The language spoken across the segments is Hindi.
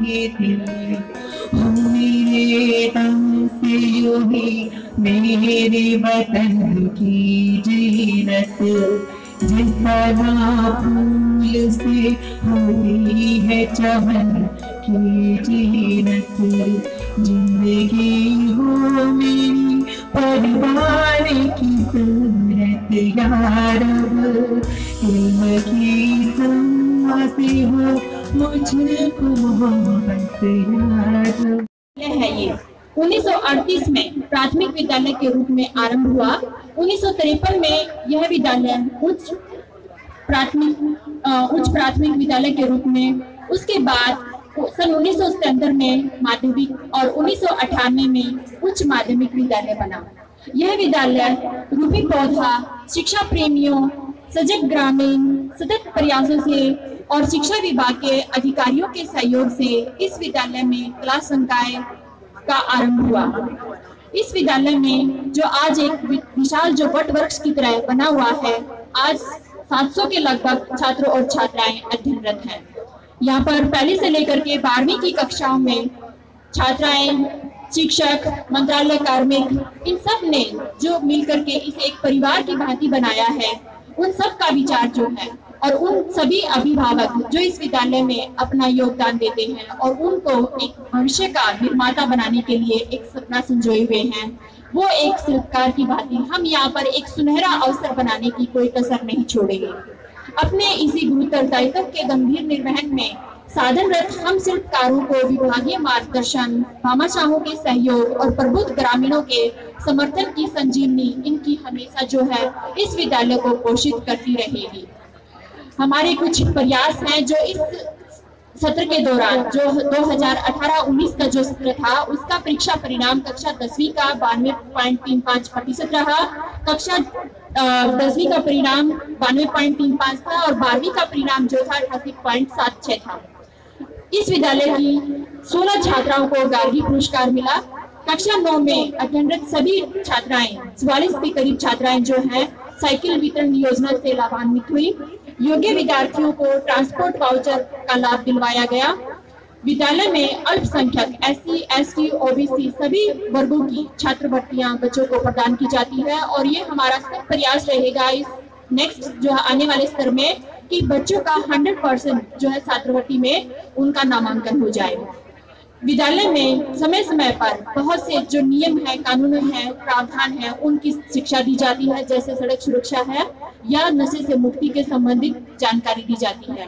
मेरे वतन की जीनत जिस तरह फूल से होती है चमन की जीनत, जिंदगी हो मेरी परिवार की सूरत या रब, इल्म की सम्मा से हो मुझको मोहब्बत या रब। है ये 1938 में प्राथमिक विद्यालय के रूप में आरंभ हुआ। 1953 में यह विद्यालय उच्च प्राथमिक विद्यालय के रूप में, उसके बाद सन 1977 में माध्यमिक और 1998 में उच्च माध्यमिक विद्यालय बना। यह विद्यालय रूपी पौधा, शिक्षा प्रेमियों, सजग ग्रामीण, सतत प्रयासों से और शिक्षा विभाग के अधिकारियों के सहयोग से इस विद्यालय में क्लास संकाय का आरंभ हुआ। इस विद्यालय में जो आज एक विशाल जो वट वृक्ष की तरह बना हुआ है, आज 700 के लगभग छात्रों और छात्राएं अध्ययनरत हैं। यहाँ पर पहली से लेकर के 12वीं की कक्षाओं में छात्राएं, शिक्षक, मंत्रालय कार्मिक, इन सब ने जो मिलकर के इसे एक परिवार की भांति बनाया है, उन सब का विचार जो है और उन सभी अभिभावक जो इस विद्यालय में अपना योगदान देते हैं और उनको एक भविष्य का निर्माता बनाने के लिए एक सपना संजोए हुए हैं, वो एक सरकार की बात है। हम यहाँ पर एक सुनहरा अवसर बनाने की कोई कसर नहीं छोड़ेंगे। अपने इसी गुरुत्वाकर्षण के गंभीर निर्वहन में साधनरत हम शिल्पकारों को विभागीय मार्गदर्शन, भामाशाहों के सहयोग और प्रबुद्ध ग्रामीणों के समर्थन की संजीवनी इनकी हमेशा जो है इस विद्यालय को पोषित करती रहेगी। हमारे कुछ प्रयास हैं जो इस सत्र के दौरान जो 2018-19 का जो सत्र था उसका परीक्षा परिणाम कक्षा 10वीं का 92.35% रहा, कक्षा 10वीं का परिणाम 92.35 था और 12वीं का परिणाम जो था 88.76 था। इस विद्यालय की 16 छात्राओं को गार्गी पुरस्कार मिला। कक्षा 9 में अध्ययनरत सभी छात्राएं, 44 के करीब छात्राएं जो हैं साइकिल वितरण योजना से लाभान्वित हुई। योग्य विद्यार्थियों को ट्रांसपोर्ट वाउचर का लाभ दिलवाया गया। विद्यालय में अल्पसंख्यक, SC, ST, OBC सभी वर्गों की छात्र भर्तियाँ बच्चों को प्रदान की जाती है और ये हमारा सब प्रयास रहेगा इस नेक्स्ट जो आने वाले स्तर में कि बच्चों का 100% जो है छात्रवृत्ति में उनका नामांकन हो जाए। विद्यालय में समय समय पर बहुत से जो नियम है, कानून है, प्रावधान है, उनकी शिक्षा दी जाती है, जैसे सड़क सुरक्षा है या नशे से मुक्ति के संबंधित जानकारी दी जाती है।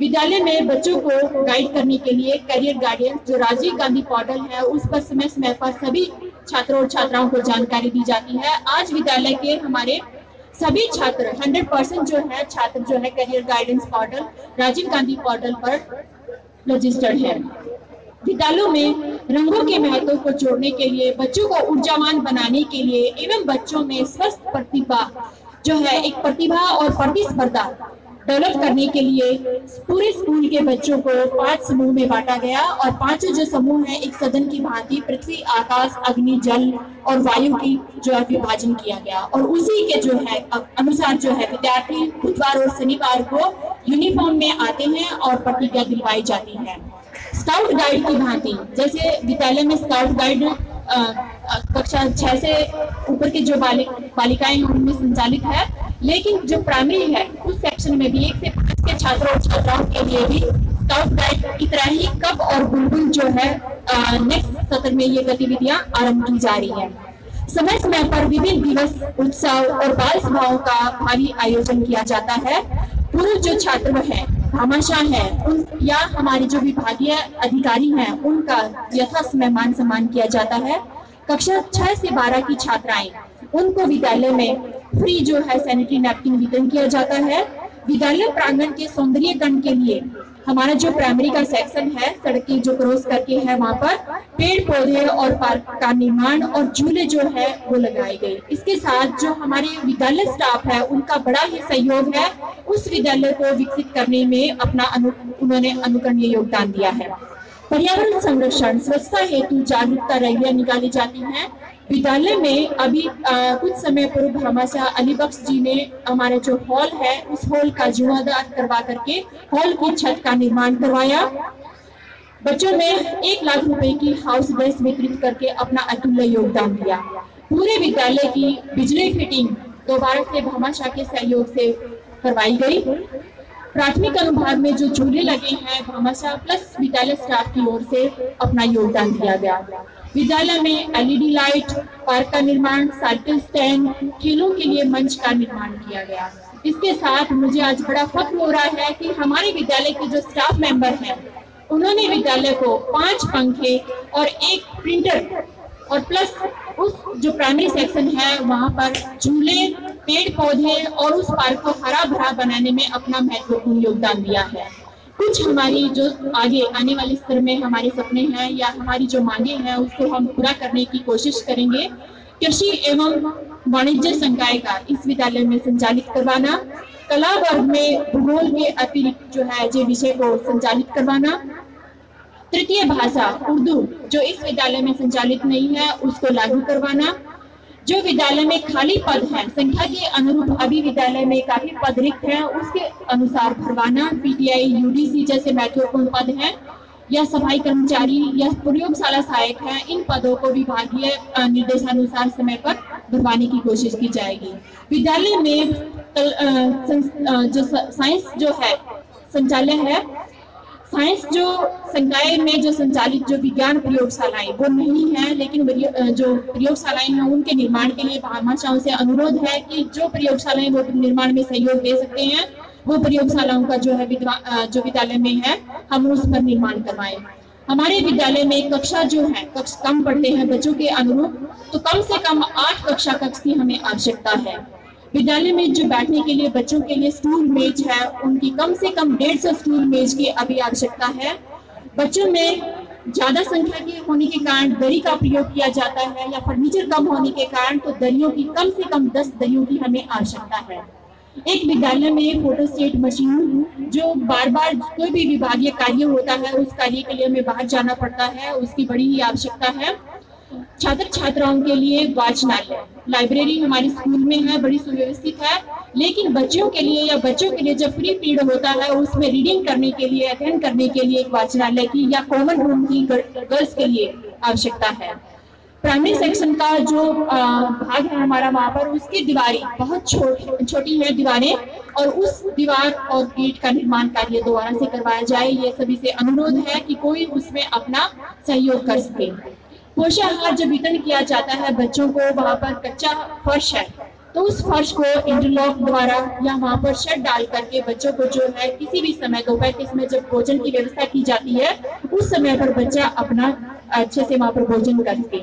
विद्यालय में बच्चों को गाइड करने के लिए करियर गाइडेंस जो राजीव गांधी पोर्टल है उस पर समय समय पर सभी छात्रों और छात्राओं को जानकारी दी जाती है। आज विद्यालय के हमारे सभी छात्र 100% जो है छात्र जो है career guidance portal Rajiv Gandhi portal पर रजिस्टर्ड है। विद्यालयों में रंगों के महत्व को जोड़ने के लिए, बच्चों को ऊर्जावान बनाने के लिए एवं बच्चों में स्वस्थ प्रतिभा जो है एक प्रतिभा और प्रतिस्पर्धा डेवलप करने के लिए पूरे स्कूल के बच्चों को 5 समूह में बांटा गया और 5 जो समूह हैं एक सदन की भांति पृथ्वी, आकाश, अग्नि, जल और वायु की जो है विभाजन किया गया और उसी के जो है अनुसार जो है विद्यार्थी बुधवार और शनिवार को यूनिफॉर्म में आते हैं और प्रतिज्ञा दिलवाई जाती है। स्काउट गाइड की भांति, जैसे विद्यालय में स्काउट गाइड कक्षा 6 से ऊपर के जो बालिकाएं उनमें संचालित है, लेकिन जो प्राइमरी है उस सेक्शन में भी 1 से 5 के छात्रों और छात्राओं के लिए भी स्काउट गाइड की तरह ही कप और बुलबुल जो है नेक्स्ट सत्र में ये गतिविधियां आरंभ की जा रही है। समय समय पर विभिन्न दिवस, उत्सव और बाल सभाओं का भारी आयोजन किया जाता है। पूर्व जो छात्र हैं, भामाशाह है उन या हमारे जो विभागीय अधिकारी हैं उनका यथा समय मान सम्मान किया जाता है। कक्षा 6 से 12 की छात्राएं, उनको विद्यालय में फ्री जो है सैनिटरी नैपकिन वितरण किया जाता है। विद्यालय प्रांगण के सौंदर्यकरण के लिए हमारा जो प्राइमरी का सेक्शन है सड़कें जो क्रॉस करके है वहाँ पर पेड़ पौधे और पार्क का निर्माण और झूले जो है वो लगाए गए। इसके साथ जो हमारे विद्यालय स्टाफ है उनका बड़ा ही सहयोग है, उस विद्यालय को विकसित करने में अपना उन्होंने अनुकरणीय योगदान दिया है। पर्यावरण संरक्षण, स्वच्छता हेतु जागरूकता रैलियां निकाली जाती है। विद्यालय में अभी कुछ समय पूर्व भामाशाह अली बख्श जी ने हमारा जो हॉल है उस हॉल का जीर्णोद्धार करवा करके हॉल की छत का निर्माण करवाया। बच्चों ने 1 लाख रुपए की हाउस ड्रेस वितरित करके अपना अतुल्य योगदान दिया। पूरे विद्यालय की बिजली फिटिंग दोबारा से भामाशाह के सहयोग से करवाई गई। प्राथमिक अनुभाग में जो झूले लगे हैं भामाशाह प्लस विद्यालय स्टाफ की ओर से अपना योगदान दिया गया। विद्यालय में एलईडी लाइट, पार्क का निर्माण, साइकिल स्टैंड, खेलों के लिए मंच का निर्माण किया गया। इसके साथ मुझे आज बड़ा फख्र हो रहा है कि हमारे विद्यालय के जो स्टाफ मेंबर हैं उन्होंने विद्यालय को 5 पंखे और 1 प्रिंटर और प्लस उस जो प्राइमरी सेक्शन है वहाँ पर झूले, पेड़ पौधे और उस पार्क को हरा भरा बनाने में अपना महत्वपूर्ण योगदान दिया है। कुछ हमारी जो आगे आने वाले स्तर में हमारे सपने हैं या हमारी जो मांगे हैं उसको हम पूरा करने की कोशिश करेंगे। कृषि एवं वाणिज्य संकाय का इस विद्यालय में संचालित करवाना, कला वर्ग में भूगोल के अतिरिक्त जो है जो विषय को संचालित करवाना, तृतीय भाषा उर्दू जो इस विद्यालय में संचालित नहीं है उसको लागू करवाना, जो विद्यालय में खाली पद है संख्या के अनुरूप अभी विद्यालय में काफी पद रिक्त है उसके अनुसार भरवाना, पीटीआई यूडीसी जैसे महत्वपूर्ण पद है या सफाई कर्मचारी या प्रयोगशाला सहायक है इन पदों को विभागीय निर्देशानुसार समय पर भरवाने की कोशिश की जाएगी। विद्यालय में जो साइंस जो है संचालय है साइंस जो संकाय में जो संचालित जो विज्ञान प्रयोगशालाएं वो नहीं है लेकिन जो प्रयोगशालाएं हैं उनके निर्माण के लिए भामाशाहों से अनुरोध है कि जो प्रयोगशालाएं वो निर्माण में सहयोग दे सकते हैं वो प्रयोगशालाओं का जो है जो विद्यालय में है हम उस पर निर्माण करवाएं। हमारे विद्यालय में कक्षा जो है कक्षा कम पढ़ते हैं बच्चों के अनुरूप तो कम से कम 8 कक्षा कक्ष की हमें आवश्यकता है। विद्यालय में जो बैठने के लिए बच्चों के लिए स्टूल मेज है उनकी कम से कम 150 स्टूल मेज की अभी आवश्यकता है। बच्चों में ज्यादा संख्या के होने के कारण दरी का प्रयोग किया जाता है या फर्नीचर कम होने के कारण तो दरियों की कम से कम 10 दरियों की हमें आवश्यकता है। एक विद्यालय में फोटोस्टेट मशीन जो बार बार कोई भी विभागीय कार्य होता है उस कार्य के लिए हमें बाहर जाना पड़ता है उसकी बड़ी ही आवश्यकता है। छात्र छात्राओं के लिए वाचनालय लाइब्रेरी हमारे स्कूल में है बड़ी सुव्यवस्थित है लेकिन बच्चों के लिए या बच्चों के लिए जब फ्री पीरियड होता है उसमें रीडिंग करने के लिए अध्ययन करने के लिए एक वाचनालय की या कॉमन रूम की गर्ल्स के लिए आवश्यकता है। प्राइमरी सेक्शन का जो भाग है हमारा वहाँ पर उसकी दीवारें बहुत छोटी है दीवारें और उस दीवार और गेट का निर्माण कार्य दोबारा से करवाया जाए। ये सभी से अनुरोध है कि कोई उसमें अपना सहयोग कर सके। पोषाहार जब वितरण किया जाता है बच्चों को वहाँ पर कच्चा फर्श है तो उस फर्श को इंटरलॉक द्वारा या वहाँ पर शेड डाल करके बच्चों को जो है किसी भी समय दोपहर के समय जब भोजन की व्यवस्था की जाती है उस समय पर बच्चा अपना अच्छे से वहाँ पर भोजन कर सके।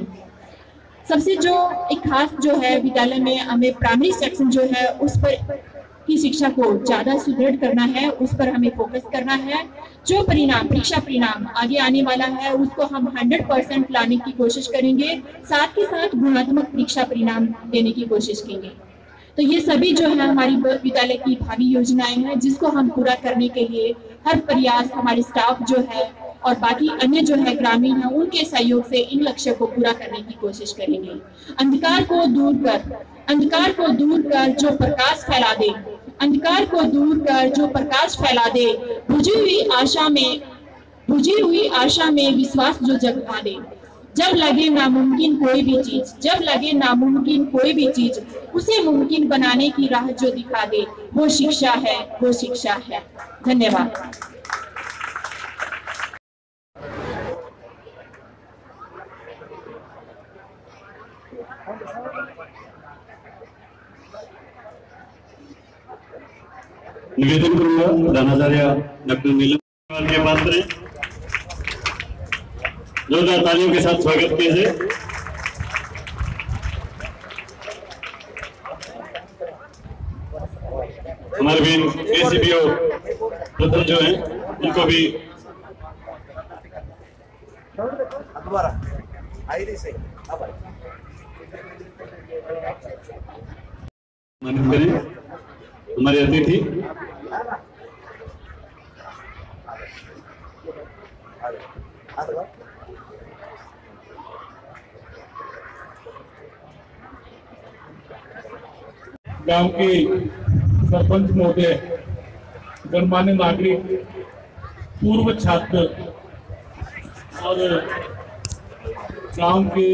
सबसे जो एक खास जो है विद्यालय में हमें प्राइमरी सेक्शन जो है उस पर की शिक्षा को ज्यादा सुदृढ़ करना है उस पर हमें फोकस करना है। जो परिणाम परीक्षा परिणाम आगे आने वाला है उसको हम 100% लाने की कोशिश करेंगे साथ ही साथ गुणात्मक परीक्षा परिणाम देने की कोशिश करेंगे। तो ये सभी जो है हमारी विद्यालय की भावी योजनाएं हैं जिसको हम पूरा करने के लिए हर प्रयास हमारे स्टाफ जो है और बाकी अन्य जो है ग्रामीण है उनके सहयोग से इन लक्ष्य को पूरा करने की कोशिश करेंगे। अंधकार को दूर कर जो प्रकाश फैला दे, अंधकार को दूर कर जो प्रकाश फैला दे, बुझी हुई आशा में विश्वास जो जगा दे। जब लगे नामुमकिन कोई भी चीज उसे मुमकिन बनाने की राह जो दिखा दे वो शिक्षा है। धन्यवाद। निवेदन करूंगा दानाचार्य डॉ निलम शर्मा के पात्र हैं जोरदार तालियों के साथ स्वागत किए थे। हमारे बीन एसीपीओ प्रथम जो हैं उनको भी मानित करें। हमारे अतिथि गांव के सरपंच महोदय, गणमान्य नागरिक, पूर्व छात्र और गांव के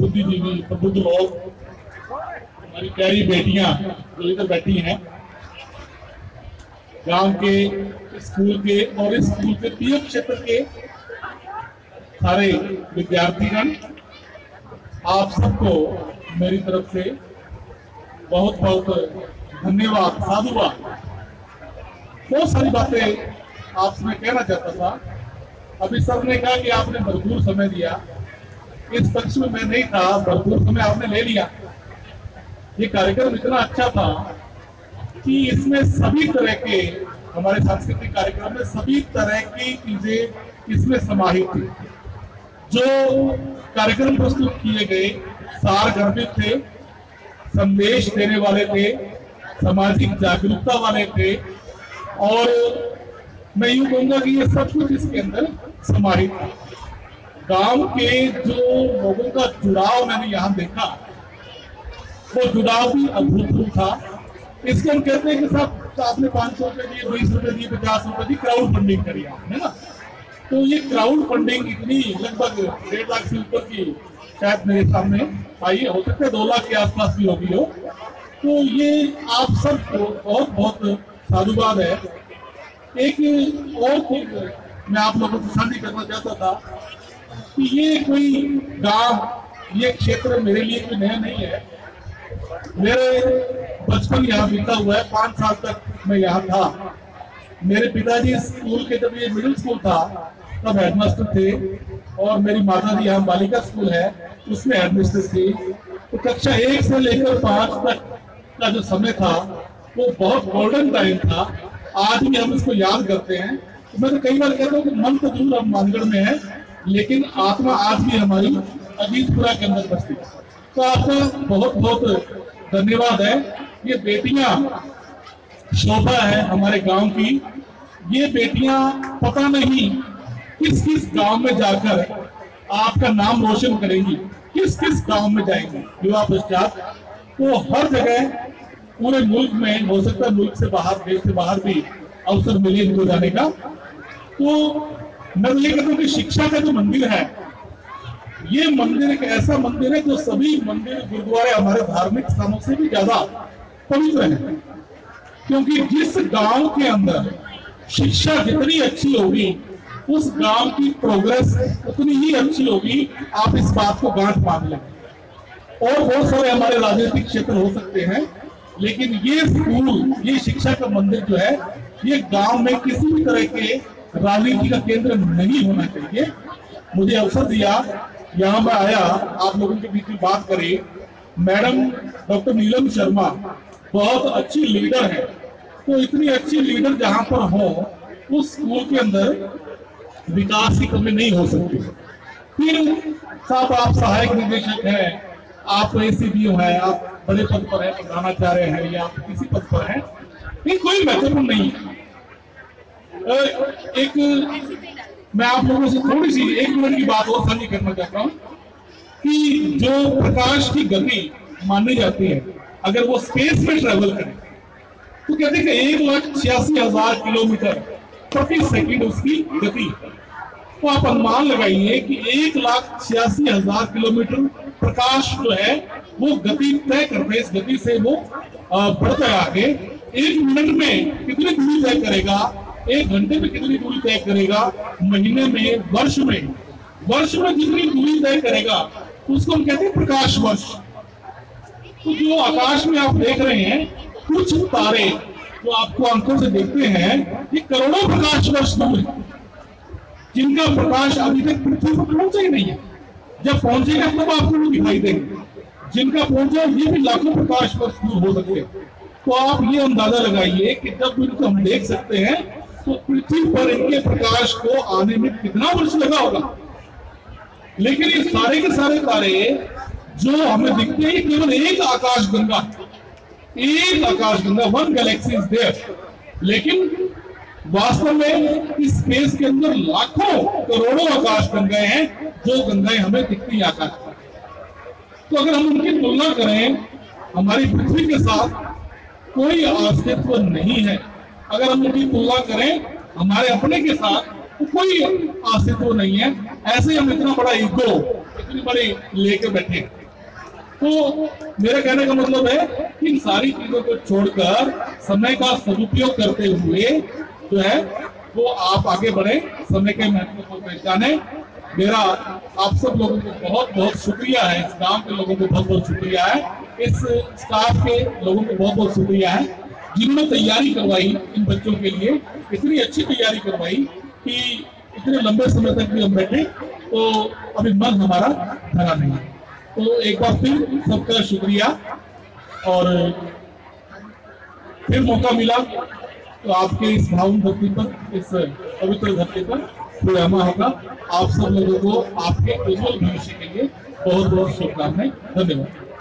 बुद्धिजीवी प्रबुद्ध लोग, हमारी प्यारी बेटियां जो इधर बैठी हैं, गांव के स्कूल के और इस स्कूल के पीएम क्षेत्र के सारे विद्यार्थीगण, आप सबको मेरी तरफ से बहुत बहुत धन्यवाद, साधुवाद। बहुत सारी बातें आपसे मैं कहना चाहता था। अभी सर ने कहा कि आपने भरपूर समय दिया, इस पक्ष में मैं नहीं था, भरपूर समय आपने ले लिया। ये कार्यक्रम इतना अच्छा था कि इसमें सभी तरह के, हमारे सांस्कृतिक कार्यक्रम में सभी तरह की चीजें इसमें समाहित थी। जो कार्यक्रम प्रस्तुत किए गए सारगर्भित थे, संदेश देने वाले थे, सामाजिक जागरूकता वाले थे, और मैं यूं कहूंगा कि ये सब कुछ इसके अंदर समाहित था। गांव के जो लोगों का जुड़ाव मैंने यहाँ देखा, वो जुड़ाव भी अभूतपूर्व था। इसके हम कहते हैं कि साहब आपने 500 रुपए दिए, 20 रुपए दिए, 50 रुपए दी, क्राउड फंडिंग करी आपने ना। तो ये क्राउड फंडिंग इतनी लगभग 1.5 लाख से ऊपर की शायद मेरे सामने आई, हो सकता है 2 लाख के आसपास भी होगी हो। तो ये आप सबको बहुत बहुत साधुवाद है। एक और चीज मैं आप लोगों से साझा करना चाहता था कि ये कोई गांव, ये क्षेत्र मेरे लिए कोई नया नहीं है। मेरे बचपन यहाँ बीता हुआ है, 5 साल तक मैं यहाँ था। मेरे पिताजी स्कूल के, जब ये मिडिल स्कूल था तब हेडमास्टर थे, और मेरी माता जी यहाँ बालिका स्कूल है उसमें हेडमिस्ट्रेस थी। तो कक्षा 1 से लेकर 5 तक का जो समय था वो बहुत गोल्डन टाइम था। आज भी हम इसको याद करते हैं। मैं तो कई बार कहता हूँ कि मन तो दूर अब मानगढ़ में है, लेकिन आत्मा आज भी हमारी अजीतपुरा के अंदर बसती है। तो आपका बहुत बहुत धन्यवाद है। ये बेटियां शोभा है हमारे गांव की। ये बेटियां पता नहीं किस किस गांव में जाकर आपका नाम रोशन करेंगी, किस किस गांव में जाएंगी युवा पश्चात। तो हर जगह पूरे मुल्क में, हो सकता है मुल्क से बाहर, देश से बाहर भी अवसर मिले इनको जाने का। तो मैं ये कहता हूँ कि शिक्षा का जो मंदिर है, ये मंदिर एक ऐसा मंदिर है जो सभी मंदिर, गुरुद्वारे, हमारे धार्मिक स्थानों से भी ज्यादा पवित्र है। क्योंकि जिस गांव के अंदर शिक्षा जितनी अच्छी होगी, उस गांव की प्रोग्रेस उतनी ही अच्छी होगी। आप इस बात को गांठ बांध लें। और बहुत सारे हमारे राजनीतिक क्षेत्र हो सकते हैं, लेकिन ये स्कूल, ये शिक्षा का मंदिर जो है, ये गाँव में किसी भी तरह के राजनीति का केंद्र नहीं होना चाहिए। मुझे अवसर दिया, यहाँ मैं आया, आप लोगों के बीच में बात करी। मैडम डॉ निलम शर्मा बहुत अच्छी लीडर है। तो इतनी अच्छी लीडर जहाँ पर हो, उस स्कूल के अंदर विकास की कमी नहीं हो सकती। फिर साहब आप सहायक निदेशक हैं, आप ACDO हैं, आप बड़े पद पर हैं, प्रधानाचार्य हैं, या आप किसी पद पर हैं, ये कोई महत्वपूर्ण नहीं है। एक मैं आप लोगों से थोड़ी सी 1 मिनट की बात और साझा करना चाहता हूँ कि जो प्रकाश की गति मानी जाती है, अगर वो स्पेस में ट्रेवल करे तो कहते हैं कि 1,86,000 किलोमीटर प्रति सेकंड उसकी गति। तो आप अनुमान लगाइए कि 1,86,000 किलोमीटर प्रकाश जो है वो गति तय करते, इस गति से वो बढ़ता आगे। 1 मिनट में कितनी दूरी तय करेगा, 1 घंटे में कितनी दूरी तय करेगा, महीने में, वर्ष में जितनी दूरी तय करेगा उसको हम कहते हैं प्रकाश वर्ष। तो जो आकाश में आप देख रहे हैं, कुछ तारे जो आपको आंखों से देखते हैं, ये करोड़ों प्रकाश वर्ष दूर है, जिनका प्रकाश अभी तक पृथ्वी पर पहुंचा ही नहीं है। जब पहुंचेगा तब आपको दिखाई देंगे। जिनका पहुंचा ये भी लाखों प्रकाश वर्ष दूर हो सकते हैं। तो आप ये अंदाजा लगाइए कि जब इनको हम देख सकते हैं तो पृथ्वी पर इनके प्रकाश को आने में कितना वर्ष लगा होगा। लेकिन ये सारे के सारे तारे जो हमें दिखते हैं, केवल एक आकाशगंगा, 1 गैलेक्सी इज देयर। लेकिन वास्तव में इस स्पेस के अंदर लाखों करोड़ों आकाशगंगाएं हैं, जो गंगाएं हमें दिखती है आकाश में। तो अगर हम उनकी तुलना करें, हमारी पृथ्वी के साथ कोई अस्तित्व नहीं है। अगर हम उनकी तुलना करें हमारे अपने के साथ, कोई आस्तित्व तो नहीं है। ऐसे ही हम इतना बड़ा ईगो, इतनी बड़ी लेके बैठे। तो मेरे कहने का मतलब है कि इन सारी चीजों को छोड़कर समय का सदुपयोग करते हुए जो है वो आप आगे बढ़े, समय के महत्व को पहचाने। मेरा आप सब लोगों को बहुत बहुत शुक्रिया है, इस गांव के लोगों को बहुत बहुत शुक्रिया है, इस स्टाफ के लोगों को बहुत बहुत शुक्रिया है जिन्होंने तैयारी करवाई इन बच्चों के लिए, इतनी अच्छी तैयारी करवाई कि इतने लंबे समय तक भी हम बैठे तो अभी मन हमारा धरा नहीं। तो एक बार फिर सबका शुक्रिया, और फिर मौका मिला तो आपके इस भावन धरती पर, इस पवित्र धरती पर प्रोग्रामा होगा। आप सब लोगों को आपके उज्जवल भविष्य के लिए बहुत बहुत शुभकामनाएं। धन्यवाद।